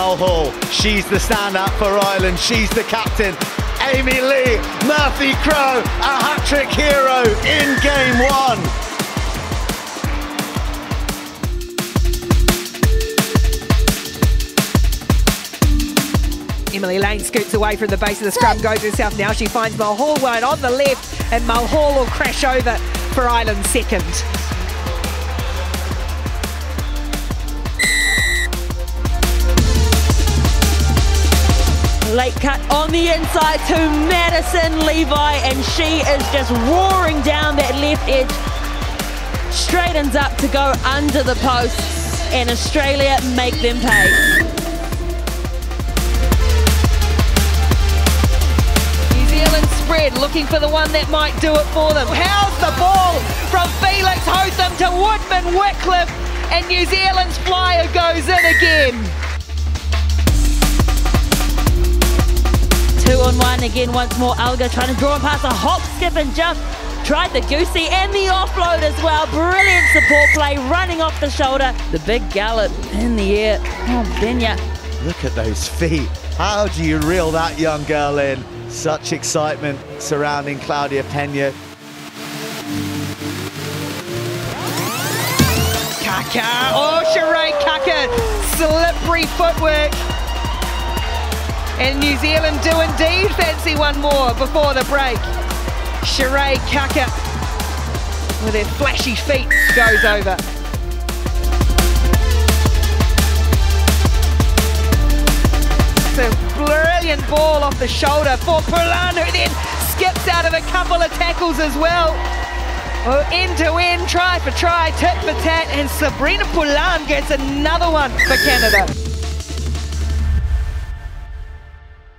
Mulhall, she's the standout for Ireland, she's the captain. Amee-Leigh Murphy Crowe, a hat-trick hero in game one. Emily Lane scoots away from the base of the scrum, goes herself now. She finds Mulhall wide on the left, and Mulhall will crash over for Ireland second. Late cut on the inside to Maddison Levi, and she is just roaring down that left edge. Straightens up to go under the post, and Australia make them pay. Looking for the one that might do it for them. How's the ball from Felix Hotham to Woodman-Wickliffe, and New Zealand's flyer goes in again. 2-on-1 again once more. Alga trying to draw and pass a hop, skip and jump. Tried the goosey and the offload as well. Brilliant support play, running off the shoulder. The big gallop in the air. Oh, Benya. Look at those feet. How do you reel that young girl in? Such excitement surrounding Claudia Pena. Kaka, oh, Shiray Kaka, slippery footwork. And New Zealand do indeed fancy one more before the break. Shiray Kaka with her flashy feet goes over. Brilliant ball off the shoulder for Poulin, who then skips out of a couple of tackles as well. Oh, end to end, try for try, tit for tat, and Sabrina Poulin gets another one for Canada.